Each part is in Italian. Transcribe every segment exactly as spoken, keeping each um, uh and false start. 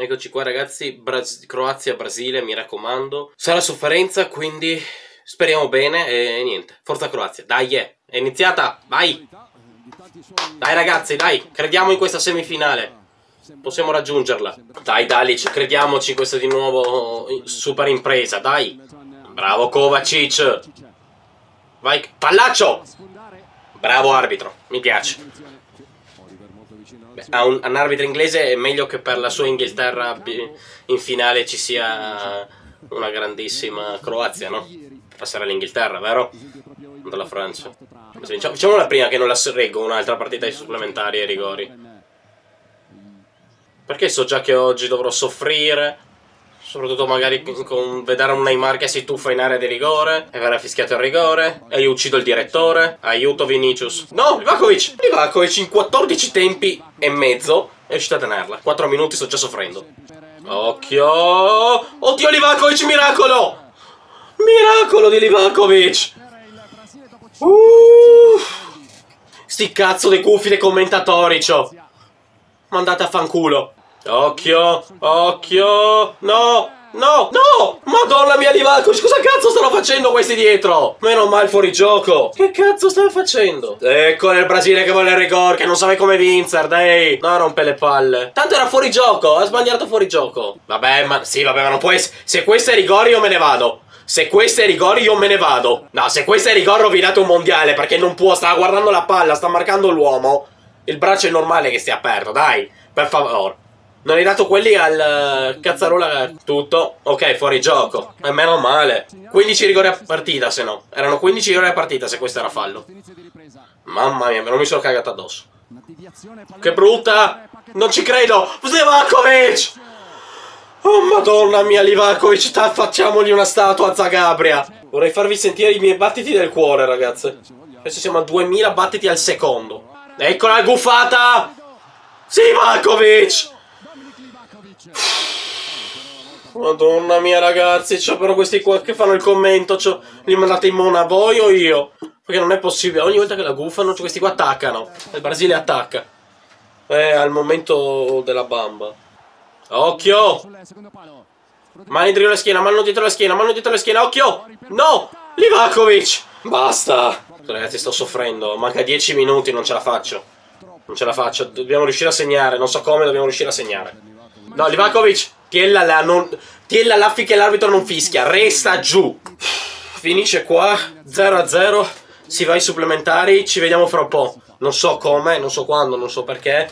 Eccoci qua ragazzi, Bras- Croazia-Brasile, mi raccomando. Sarà sofferenza, quindi speriamo bene e niente. Forza Croazia, dai, yeah. È iniziata, vai! Dai ragazzi, dai, crediamo in questa semifinale. Possiamo raggiungerla. Dai Dalic, crediamoci, questa di nuovo super impresa, dai. Bravo Kovacic. Vai, pallaccio! Bravo arbitro, mi piace. Beh, a un, un arbitro inglese è meglio che per la sua Inghilterra in finale ci sia una grandissima Croazia, no? Per passare all'Inghilterra, vero? Non dalla Francia. Facciamo la prima che non la reggo, un'altra partita ai supplementari e ai rigori. Perché so già che oggi dovrò soffrire, soprattutto magari con vedere un Neymar che si tuffa in area di rigore e verrà fischiato il rigore e io uccido il direttore. Aiuto Vinicius. No, Livakovic. Livakovic in quattordici tempi e mezzo è riuscito a tenerla. quattro minuti, sto già soffrendo. Occhio. Oddio Livakovic, miracolo. Miracolo di Livakovic. Uh, sti cazzo dei cuffi dei commentatori, ciò. Mandate a fanculo. Occhio, occhio, no, no, no, madonna mia Livakovic, cosa cazzo stanno facendo questi dietro? Meno male fuori gioco, che cazzo stanno facendo? Eccolo il Brasile che vuole il rigore, che non sa come vincere, dai, no, rompe le palle. Tanto era fuori gioco, ha sbagliato fuori gioco. Vabbè, ma, sì, vabbè, ma non può essere, se questo è rigore io me ne vado. Se questo è rigore io me ne vado. No, se questo è rigore ho rovinato un mondiale, perché non può, stava guardando la palla, sta marcando l'uomo. Il braccio è normale che stia aperto, dai, per favore. Non hai dato quelli al uh, Cazzarola tutto. Ok, fuori gioco. E meno male. quindici rigori a partita, se no. Erano quindici rigori a partita se questo era fallo. Mamma mia, me non mi sono cagato addosso. Che brutta! Non ci credo! Livakovic! Oh madonna mia, Livakovic, facciamogli una statua a Zagabria. Vorrei farvi sentire i miei battiti del cuore, ragazze. Adesso siamo a duemila battiti al secondo. Eccola la guffata! Livakovic! Madonna mia ragazzi, c'ho però questi qua che fanno il commento, c'ho... li mandate in mona voi o io? Perché non è possibile, ogni volta che la guffano questi qua attaccano, il Brasile attacca. Eh, al momento della bamba. Occhio! Mano dietro la schiena, mano dietro la schiena, mano dietro la schiena, occhio! No! Livakovic! Basta! Ragazzi sto soffrendo, manca dieci minuti, non ce la faccio. Non ce la faccio, dobbiamo riuscire a segnare, non so come, dobbiamo riuscire a segnare. No, Livakovic, tiella la, non... tiella la finché l'arbitro non fischia, resta giù. Finisce qua, zero a zero, si va ai supplementari, ci vediamo fra un po'. Non so come, non so quando, non so perché,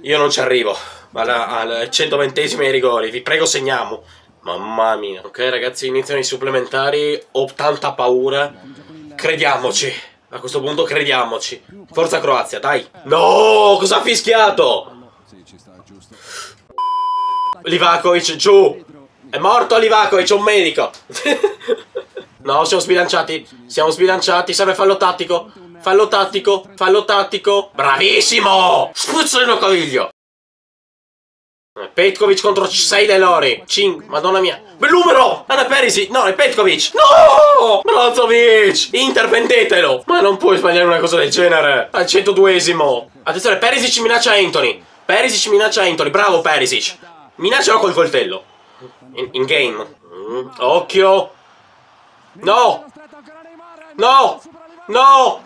io non ci arrivo al centoventesimo ai rigori, vi prego segniamo. Mamma mia. Ok ragazzi, iniziano i supplementari, ho tanta paura, crediamoci, a questo punto crediamoci. Forza Croazia, dai. No, cosa ha fischiato? Livakovic, giù! È morto Livakovic, c'è un medico! No, siamo sbilanciati, siamo sbilanciati, serve fallo tattico, fallo tattico, fallo tattico, bravissimo! Spruzzolino Caviglio! Petkovic contro sei Delori, cinque, madonna mia, bel numero! Anna Perisic, no, è Petkovic! No! Brozovic! Intervendetelo! Ma non puoi sbagliare una cosa del genere! Al centoduesimo! Attenzione, Perisic minaccia Anthony! Perisic minaccia Anthony, bravo Perisic! Minaccialo col coltello. In, in game. Mm. Occhio. No. No. No.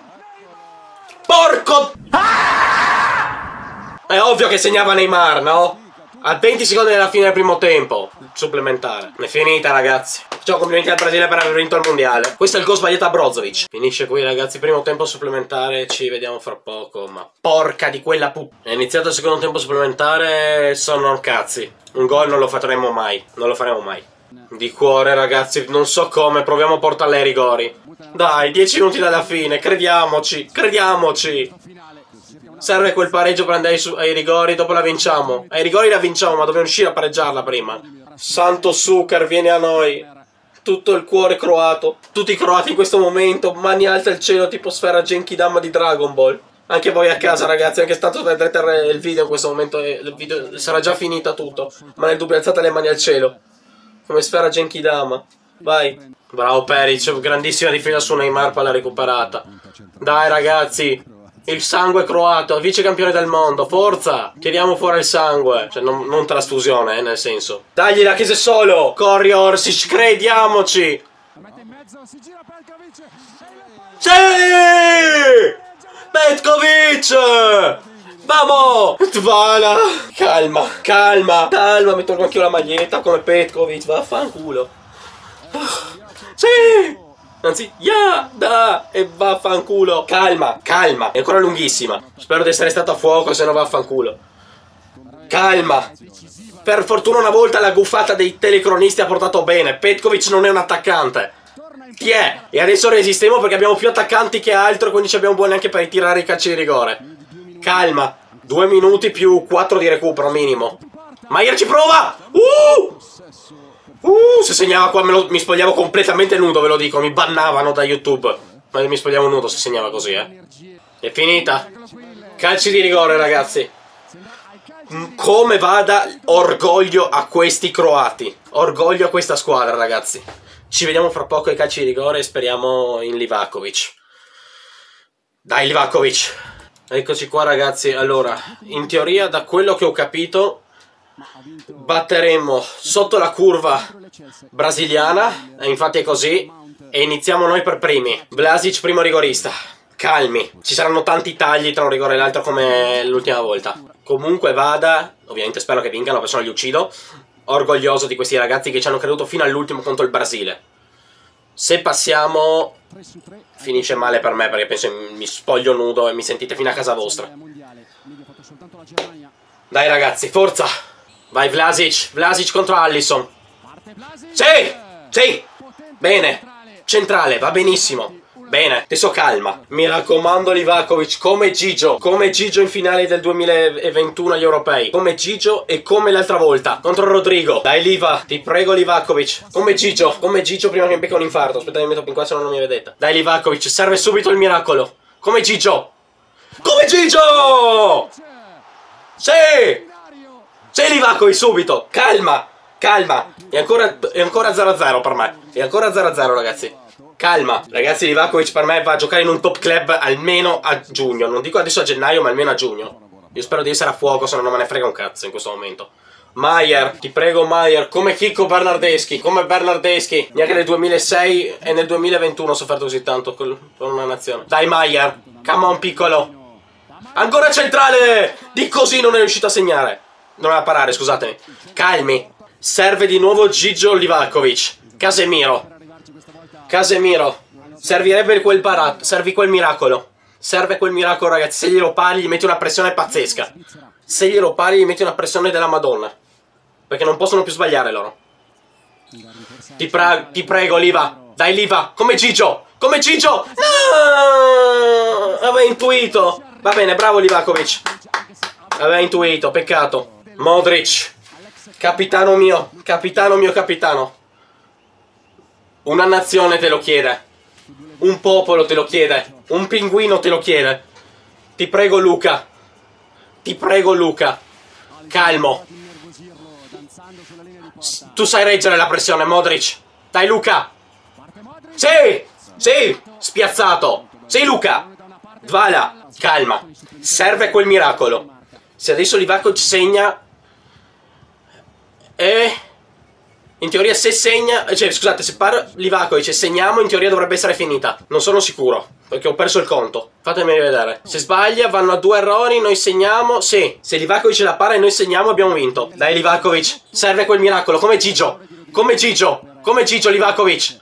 Porco. Ah! È ovvio che segnava Neymar, no? A venti secondi dalla fine del primo tempo. Supplementare. È finita, ragazzi. Facciamo complimenti al Brasile per aver vinto il mondiale. Questo è il gol sbagliato a Brozovic. Finisce qui, ragazzi. Primo tempo supplementare. Ci vediamo fra poco. Ma porca di quella pup. È iniziato il secondo tempo supplementare. Sono cazzi. Un gol non lo faremo mai. Non lo faremo mai. Di cuore, ragazzi. Non so come. Proviamo a portarle ai rigori. Dai, dieci minuti dalla fine. Crediamoci. Crediamoci. Serve quel pareggio per andare ai, ai rigori. Dopo la vinciamo. Ai rigori la vinciamo, ma dobbiamo riuscire a pareggiarla prima. Santo Suker, vieni a noi. Tutto il cuore croato. Tutti i croati in questo momento. Mani alte al cielo tipo sfera Genkidama di Dragon Ball. Anche voi a casa ragazzi. Anche tanto vedrete il video in questo momento. Il video sarà già finita tutto. Ma nel dubbio alzate le mani al cielo. Come sfera Genkidama. Vai. Bravo Peric. Grandissima difesa su Neymar. Palla recuperata. Dai ragazzi. Il sangue croato, vice campione del mondo, forza! Tiriamo fuori il sangue. Cioè, non, non trasfusione, eh, nel senso. Dagli la chiesa solo! Corri Orsic, crediamoci! Sì! Petkovic! Vamo! Tvala! Calma, calma, calma, mi tolgo anch'io la maglietta come Petkovic, vaffanculo. Sì! Anzi, ya, da, e vaffanculo. Calma, calma, è ancora lunghissima. Spero di essere stato a fuoco, se no vaffanculo. Calma. Per fortuna una volta la guffata dei telecronisti ha portato bene. Petkovic non è un attaccante. Ti è. E adesso resistiamo perché abbiamo più attaccanti che altro, quindi ci abbiamo buoni anche per ritirare i calci di rigore. Calma. Due minuti più quattro di recupero minimo. Maier ci prova! Uh! Uh, se segnava qua me lo, mi spogliavo completamente nudo, ve lo dico, mi bannavano da YouTube. Ma mi spogliavo nudo se segnava così, eh. È finita. Calci di rigore, ragazzi. Come vada, orgoglio a questi croati. Orgoglio a questa squadra, ragazzi. Ci vediamo fra poco ai calci di rigore e speriamo in Livakovic. Dai, Livakovic. Eccoci qua, ragazzi. Allora, in teoria, da quello che ho capito, batteremo sotto la curva brasiliana, e infatti è così, e iniziamo noi per primi. Vlasic primo rigorista, calmi, ci saranno tanti tagli tra un rigore e l'altro come l'ultima volta. Comunque vada, ovviamente spero che vincano, perché se no li uccido. Orgoglioso di questi ragazzi che ci hanno creduto fino all'ultimo contro il Brasile. Se passiamo finisce male per me, perché penso mi spoglio nudo e mi sentite fino a casa vostra. Dai ragazzi, forza! Vai Vlasic, Vlasic contro Alisson. Sì, sì, bene, centrale, va benissimo, bene, adesso calma. Mi raccomando Livakovic, come Gigio, come Gigio in finale del duemilaventuno agli europei, come Gigio e come l'altra volta, contro Rodrigo. Dai Liva, ti prego Livakovic, come Gigio, come Gigio prima che mi becca un infarto, aspetta che mi metto in qua se no non mi vedete. Dai Livakovic, serve subito il miracolo, come Gigio, come Gigio, sì! C'è Livakovic subito, calma, calma, è ancora zero a zero per me, è ancora zero a zero ragazzi, calma. Ragazzi Livakovic per me va a giocare in un top club almeno a giugno, non dico adesso a gennaio ma almeno a giugno. Io spero di essere a fuoco se no non me ne frega un cazzo in questo momento. Maier, ti prego Maier, come Chicco Bernardeschi, come Bernardeschi, neanche nel duemilasei e nel duemilaventuno ho sofferto così tanto con una nazione. Dai Maier, come un piccolo, ancora centrale, di così non è riuscito a segnare. Non la parare, scusatemi. Calmi. Serve di nuovo Gigio Livakovic. Casemiro. Casemiro. Servirebbe quel parato. Servi quel miracolo. Serve quel miracolo, ragazzi. Se glielo pari, gli metti una pressione pazzesca. Se glielo pari, gli metti una pressione della Madonna. Perché non possono più sbagliare loro. Ti, ti prego, Liva. Dai, Liva. Come Gigio. Come Gigio. No! Aveva intuito. Va bene, bravo Livakovic. Aveva intuito. Peccato. Modric, capitano mio, capitano mio capitano. Una nazione te lo chiede, un popolo te lo chiede, un pinguino te lo chiede. Ti prego Luca, ti prego Luca, calmo. Tu sai reggere la pressione Modric, dai Luca. Sì, sì, spiazzato, sì Luca. Dvala, calma, serve quel miracolo. Se adesso Livakovic segna e in teoria se segna, cioè scusate, se par Livakovic e segniamo in teoria dovrebbe essere finita. Non sono sicuro perché ho perso il conto, fatemi rivedere. Se sbaglia vanno a due errori, noi segniamo, sì. Se Livakovic la para e noi segniamo abbiamo vinto. Dai Livakovic, serve quel miracolo, come Gigio, come Gigio, come Gigio Livakovic.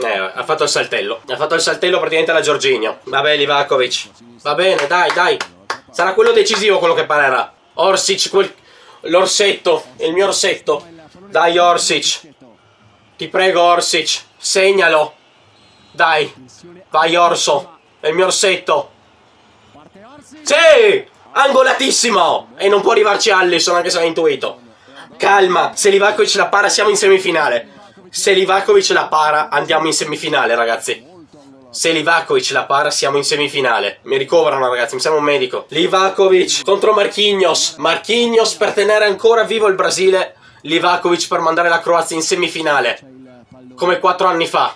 Eh, ha fatto il saltello, ha fatto il saltello praticamente alla Jorginho. Vabbè Livakovic, va bene, dai, dai. Sarà quello decisivo quello che parerà. Orsic, quel... l'orsetto, il mio orsetto. Dai Orsic, ti prego Orsic, segnalo. Dai, vai Orso, è il mio orsetto. Sì, angolatissimo. E non può arrivarci Alisson anche se l'ha intuito. Calma, se Livakovic la para siamo in semifinale. Se Livakovic la para andiamo in semifinale ragazzi. Se Livakovic la para siamo in semifinale. Mi ricoverano ragazzi, mi serve un medico. Livakovic contro Marquinhos. Marquinhos per tenere ancora vivo il Brasile. Livakovic per mandare la Croazia in semifinale. Come quattro anni fa.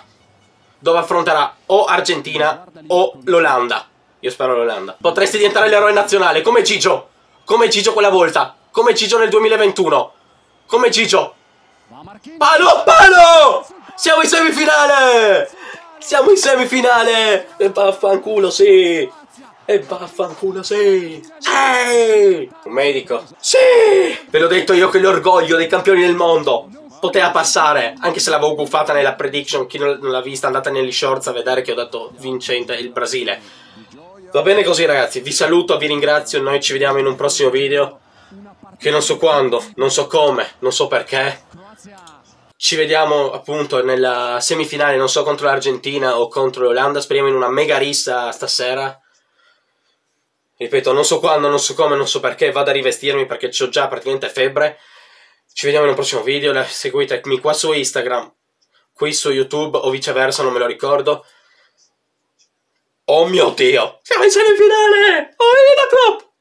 dove affronterà o Argentina o l'Olanda. Io spero l'Olanda. Potresti diventare l'eroe nazionale, come Gigio, come Gigio quella volta, come Gigio nel duemilaventuno, come Gigio. Palo, palo! Siamo in semifinale! Siamo in semifinale! E vaffanculo, sì! E vaffanculo, sì! Ehi! Un medico? Sì! Ve l'ho detto io che l'orgoglio dei campioni del mondo poteva passare, anche se l'avevo buffata nella prediction. Chi non l'ha vista, andate negli shorts a vedere che ho dato vincente il Brasile. Va bene così, ragazzi. Vi saluto, vi ringrazio. Noi ci vediamo in un prossimo video. Che non so quando, non so come, non so perché. Ci vediamo appunto nella semifinale, non so contro l'Argentina o contro l'Olanda, speriamo in una mega rissa stasera. Ripeto, non so quando, non so come, non so perché, vado a rivestirmi perché ho già praticamente febbre. Ci vediamo in un prossimo video, seguitemi qua su Instagram, qui su YouTube o viceversa, non me lo ricordo. Oh mio Dio, siamo in semifinale! Oh, è la top!